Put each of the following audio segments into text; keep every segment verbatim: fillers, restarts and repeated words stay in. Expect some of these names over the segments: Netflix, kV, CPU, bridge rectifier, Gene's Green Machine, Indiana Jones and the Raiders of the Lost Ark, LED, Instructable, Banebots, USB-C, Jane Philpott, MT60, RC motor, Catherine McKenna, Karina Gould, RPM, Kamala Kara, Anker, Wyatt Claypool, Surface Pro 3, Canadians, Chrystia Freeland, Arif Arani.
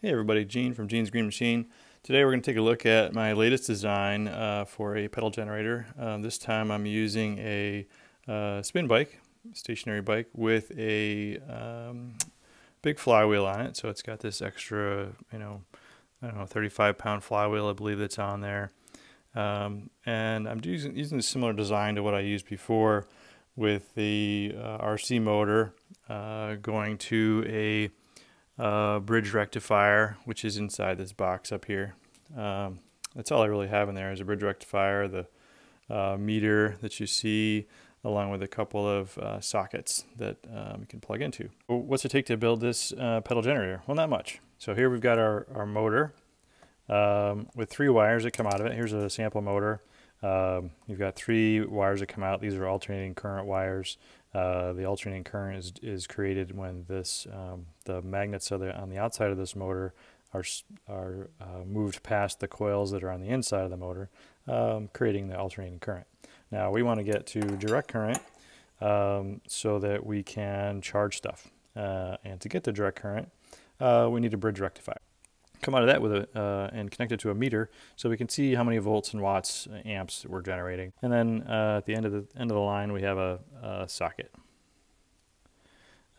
Hey everybody, Gene from Gene's Green Machine. Today we're going to take a look at my latest design uh, for a pedal generator. Uh, this time I'm using a uh, spin bike, stationary bike, with a um, big flywheel on it. So it's got this extra, you know, I don't know, thirty-five pound flywheel I believe that's on there. Um, and I'm using, using a similar design to what I used before with the uh, R C motor uh, going to a Uh, bridge rectifier, which is inside this box up here. Um, that's all I really have in there is a bridge rectifier, the uh, meter that you see, along with a couple of uh, sockets that um, you can plug into. What's it take to build this uh, pedal generator? Well, not much. So here we've got our, our motor um, with three wires that come out of it. Here's a sample motor. Um, you've got three wires that come out. These are alternating current wires. Uh, the alternating current is, is created when this um, the magnets are the, on the outside of this motor are, are uh, moved past the coils that are on the inside of the motor, um, creating the alternating current. Now we want to get to direct current um, so that we can charge stuff. Uh, and to get the direct current, uh, we need a bridge rectifier. Come out of that with a uh, and connect it to a meter, so we can see how many volts and watts uh, amps we're generating. And then uh, at the end of the end of the line, we have a, a socket,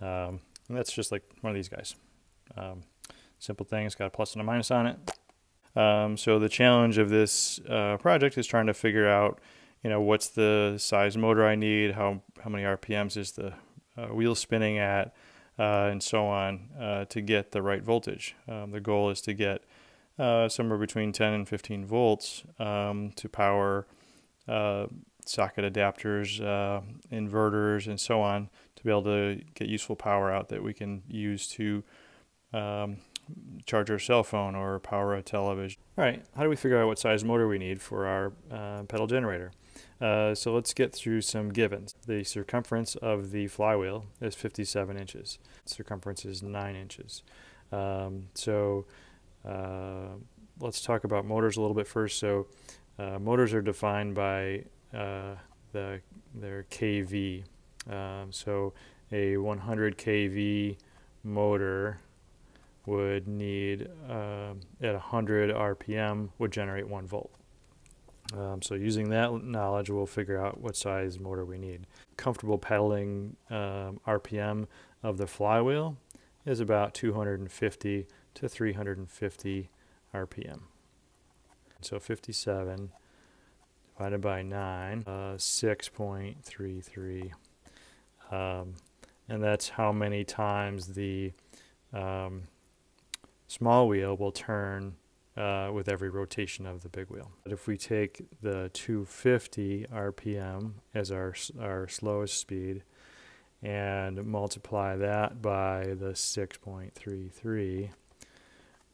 um, and that's just like one of these guys. Um, simple thing. It's got a plus and a minus on it. Um, so the challenge of this uh, project is trying to figure out, you know, what's the size motor I need, how how many R P Ms is the uh, wheel spinning at. Uh, and so on uh, to get the right voltage. Um, the goal is to get uh, somewhere between ten and fifteen volts um, to power uh, socket adapters, uh, inverters, and so on, to be able to get useful power out that we can use to um, charge our cell phone or power a television. All right, how do we figure out what size motor we need for our uh, pedal generator? Uh, so let's get through some givens. The circumference of the flywheel is fifty-seven inches. Circumference is nine inches. Um, so uh, let's talk about motors a little bit first. So uh, motors are defined by uh, the, their K V. Um, so a one hundred K V motor would need, uh, at one hundred R P M, would generate one volt. Um, so using that knowledge, we'll figure out what size motor we need. Comfortable pedaling um, R P M of the flywheel is about two hundred fifty to three hundred fifty R P M. So fifty-seven divided by nine, uh, six point three three. Um, and that's how many times the um, small wheel will turn Uh, with every rotation of the big wheel. But if we take the two hundred fifty R P M as our, our slowest speed and multiply that by the six point three three,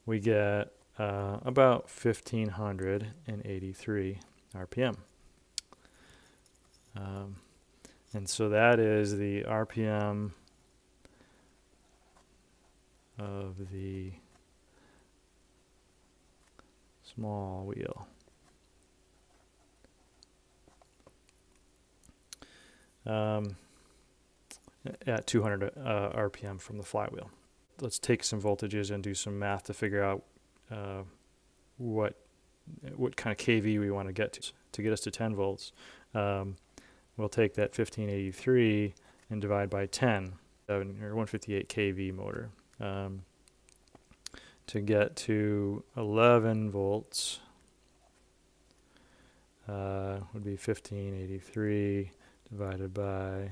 we get uh, about one thousand five hundred eighty-three R P M. Um, and so that is the R P M of the small wheel. Um, at two hundred uh, R P M from the flywheel. Let's take some voltages and do some math to figure out uh, what what kind of K V we want to get to to get us to ten volts. Um, we'll take that fifteen eighty-three and divide by ten, seven, or one hundred fifty-eight K V motor. Um, to get to eleven volts uh, would be fifteen eighty-three divided by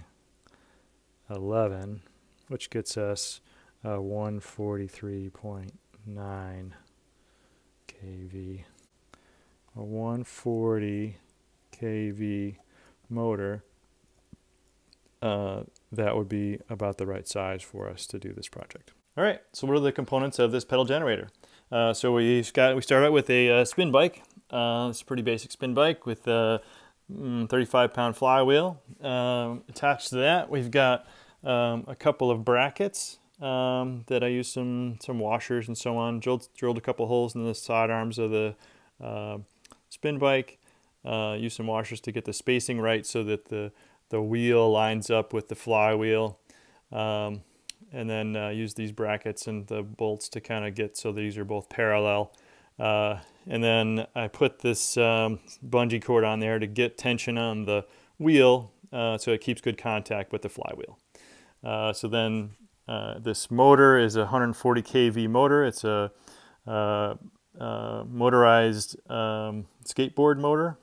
eleven, which gets us uh, one forty-three point nine K V. A one forty K V motor, uh, that would be about the right size for us to do this project. All right, so what are the components of this pedal generator? Uh, so we've got, we start out with a uh, spin bike. Uh, it's a pretty basic spin bike with a thirty-five pound flywheel. Um, attached to that, we've got um, a couple of brackets um, that I used some, some washers and so on. Drilled, drilled a couple holes in the side arms of the uh, spin bike. Uh, used some washers to get the spacing right so that the, the wheel lines up with the flywheel. Um, and then uh, use these brackets and the bolts to kind of get so these are both parallel. Uh, and then I put this um, bungee cord on there to get tension on the wheel uh, so it keeps good contact with the flywheel. Uh, so then uh, this motor is a one hundred forty K V motor. It's a uh, uh, motorized um, skateboard motor.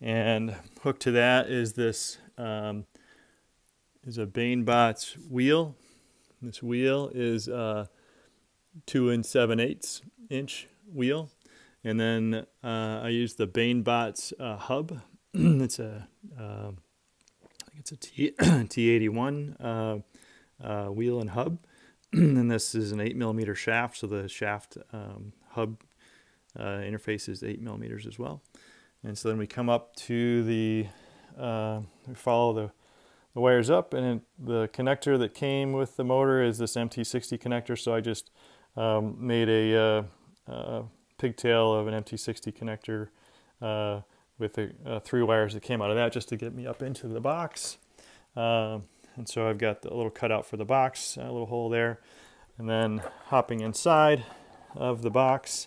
And hooked to that is this um, is a Banebots wheel. This wheel is a two and seven eighths inch wheel. And then uh, I use the Banebots uh, hub. It's a uh, I think it's a T T eighty-one uh, uh, wheel and hub. And this is an eight millimeter shaft, so the shaft um, hub uh, interface is eight millimeters as well. And so then we come up to the, uh, we follow the, the wires up, and it, the connector that came with the motor is this M T sixty connector. So I just um, made a uh, uh, pigtail of an M T sixty connector uh, with the uh, three wires that came out of that just to get me up into the box. Uh, and so I've got a little cutout for the box, a little hole there. And then hopping inside of the box,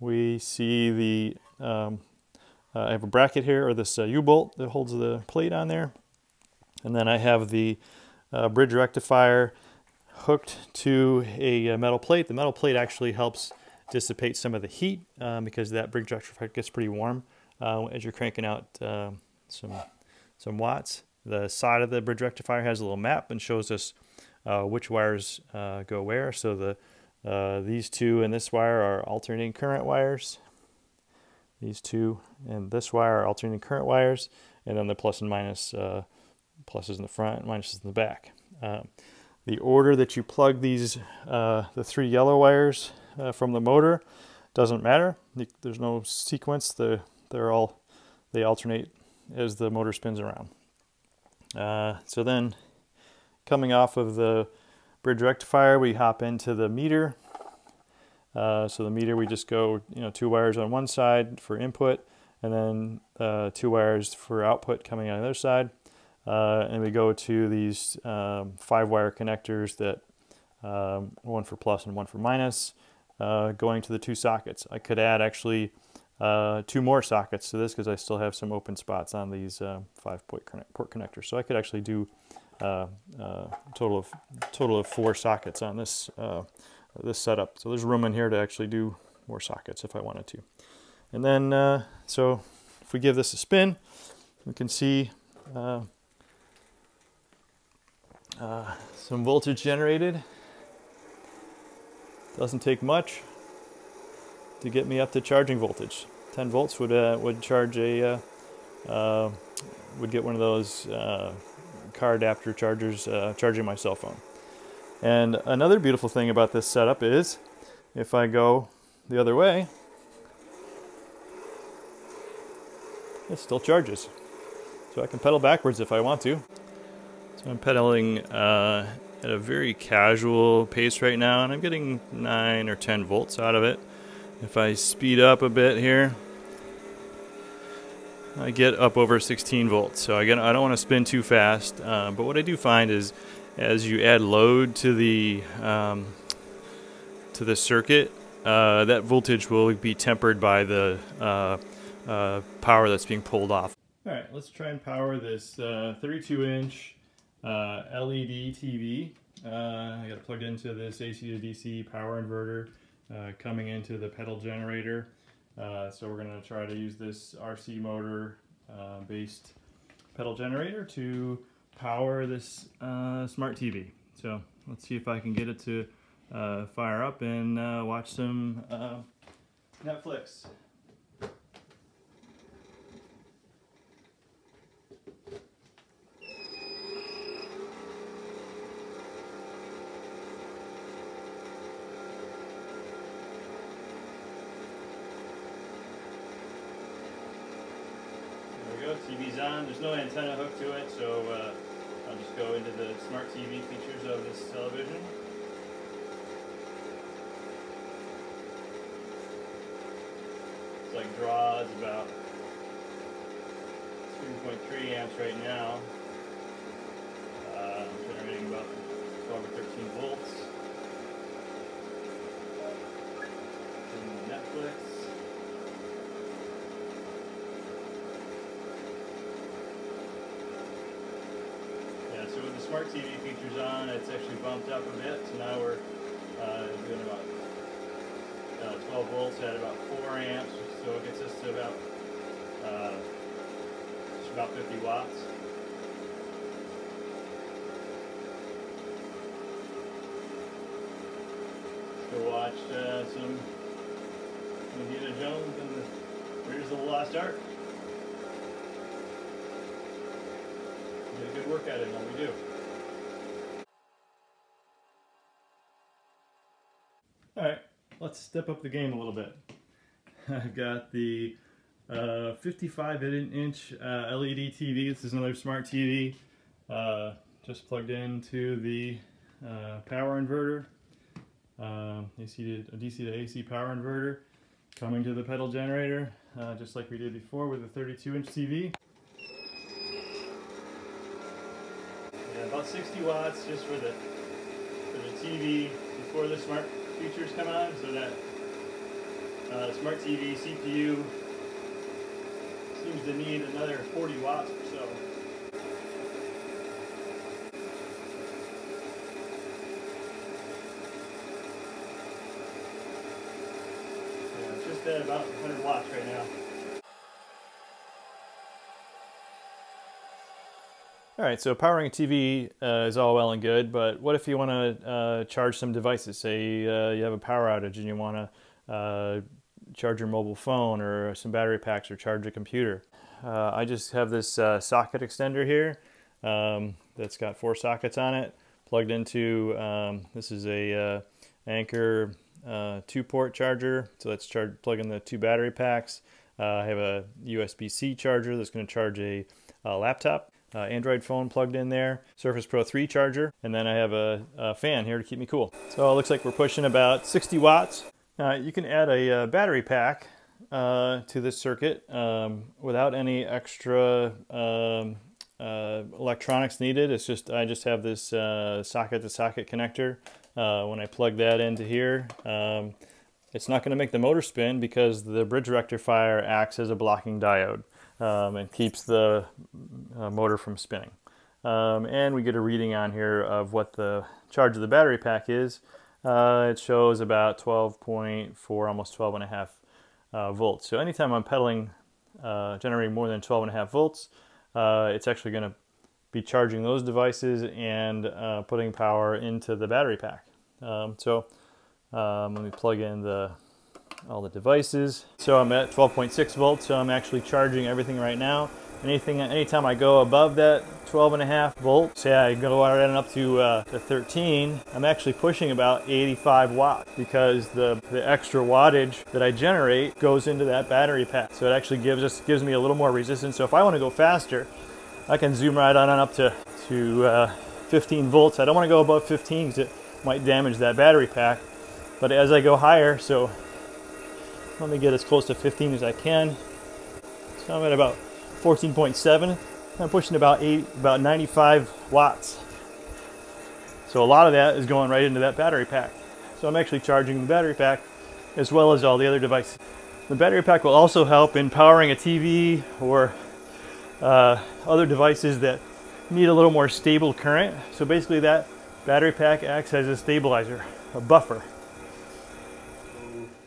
we see the, um, Uh, I have a bracket here, or this uh, U-bolt that holds the plate on there. And then I have the uh, bridge rectifier hooked to a, a metal plate. The metal plate actually helps dissipate some of the heat uh, because that bridge rectifier gets pretty warm uh, as you're cranking out uh, some, some watts. The side of the bridge rectifier has a little map and shows us uh, which wires uh, go where. So the, uh, these two and this wire are alternating current wires. These two and this wire are alternating current wires, and then the plus and minus, uh, pluses in the front, minuses in the back. Um, the order that you plug these, uh, the three yellow wires uh, from the motor, doesn't matter. There's no sequence. The, they're all, they alternate as the motor spins around. Uh, so then, coming off of the bridge rectifier, we hop into the meter. Uh, so the meter, we just go, you know, two wires on one side for input, and then uh, two wires for output coming on the other side. Uh, and we go to these um, five wire connectors that um, one for plus and one for minus, uh, going to the two sockets. I could add actually uh, two more sockets to this because I still have some open spots on these uh, five port connectors. So I could actually do uh, uh, total of total of four sockets on this. Uh, this setup. So there's room in here to actually do more sockets if I wanted to. And then, uh, so if we give this a spin, we can see uh, uh, some voltage generated. Doesn't take much to get me up to charging voltage. ten volts would uh, would charge a uh, uh, would get one of those uh, car adapter chargers uh, charging my cell phone. And another beautiful thing about this setup is, if I go the other way, it still charges. So I can pedal backwards if I want to. So I'm pedaling uh, at a very casual pace right now, and I'm getting nine or ten volts out of it. If I speed up a bit here, I get up over sixteen volts. So again, I don't want to spin too fast, uh, but what I do find is, as you add load to the um, to the circuit, uh, that voltage will be tempered by the uh, uh, power that's being pulled off. All right, let's try and power this thirty-two inch uh, uh, L E D T V. Uh, I got it plugged into this A C to D C power inverter uh, coming into the pedal generator. Uh, so we're going to try to use this R C motor uh, based pedal generator to power this uh, smart T V. So let's see if I can get it to uh, fire up and uh, watch some uh, Netflix. T V's on. There's no antenna hooked to it, so uh, I'll just go into the smart T V features of this television. It's like draw is about two point three amps right now. Uh, I'm generating about twelve or thirteen. Netflix. Yeah, so with the smart T V features on, it's actually bumped up a bit. So now we're uh, doing about uh, twelve volts at about four amps, so it gets us to about uh, just about fifty watts. Watched uh, some Indiana Jones and the Raiders of the Lost Ark. Did a good work at it, what we do. Alright, let's step up the game a little bit. I've got the uh, fifty-five inch uh, L E D T V. This is another smart T V. Uh, just plugged into the uh, power inverter. Uh, A C to, D C to A C power inverter, coming to the pedal generator, uh, just like we did before with the thirty-two inch T V. Yeah, about sixty watts just for the for the T V before the smart features come on, so that uh, smart T V C P U seems to need another forty watts or so. At about one hundred watts right now. All right, so powering a T V uh, is all well and good, but what if you want to uh, charge some devices? Say uh, you have a power outage and you want to uh, charge your mobile phone or some battery packs or charge a computer. Uh, I just have this uh, socket extender here um, that's got four sockets on it, plugged into, um, this is a uh, Anker Uh, two port charger, so let's charge, plug in the two battery packs. Uh, I have a U S B C charger that's going to charge a, a laptop, uh, Android phone plugged in there, Surface Pro three charger, and then I have a, a fan here to keep me cool. So it looks like we're pushing about sixty watts. Uh, you can add a, a battery pack uh, to this circuit um, without any extra um, uh, electronics needed. It's just I just have this uh, socket to socket connector. Uh, when I plug that into here, um, it's not going to make the motor spin because the bridge rectifier acts as a blocking diode um, and keeps the uh, motor from spinning. Um, and we get a reading on here of what the charge of the battery pack is. Uh, it shows about twelve point four, almost twelve and a half uh, volts. So anytime I'm pedaling, uh, generating more than twelve and a half volts, uh, it's actually going to be charging those devices and uh, putting power into the battery pack. Um, so um, let me plug in the all the devices. So I'm at twelve point six volts, so I'm actually charging everything right now. Anything, anytime I go above that twelve and a half volts, say I go right up to uh, the thirteen, I'm actually pushing about eighty-five watts because the, the extra wattage that I generate goes into that battery pack. So it actually gives us gives me a little more resistance. So if I want to go faster, I can zoom right on up to, to uh, fifteen volts. I don't want to go above fifteen because it might damage that battery pack. But as I go higher, so let me get as close to fifteen as I can. So I'm at about fourteen point seven. I'm pushing about eight, about ninety-five watts. So a lot of that is going right into that battery pack. So I'm actually charging the battery pack as well as all the other devices. The battery pack will also help in powering a T V or Uh, other devices that need a little more stable current. So basically that battery pack acts as a stabilizer, a buffer.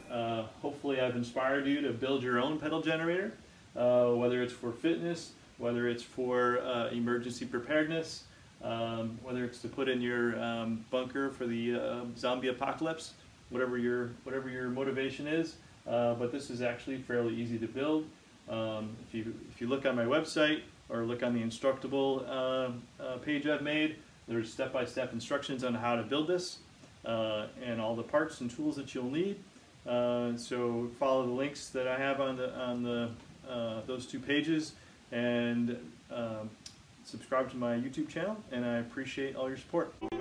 Uh, hopefully I've inspired you to build your own pedal generator, uh, whether it's for fitness, whether it's for uh, emergency preparedness, um, whether it's to put in your um, bunker for the uh, zombie apocalypse, whatever your, whatever your motivation is. Uh, but this is actually fairly easy to build. Um, if you if you look on my website or look on the Instructable uh, uh, page I've made, there's step-by-step instructions on how to build this uh, and all the parts and tools that you'll need. Uh, so follow the links that I have on the on the uh, those two pages and um, subscribe to my YouTube channel. And I appreciate all your support.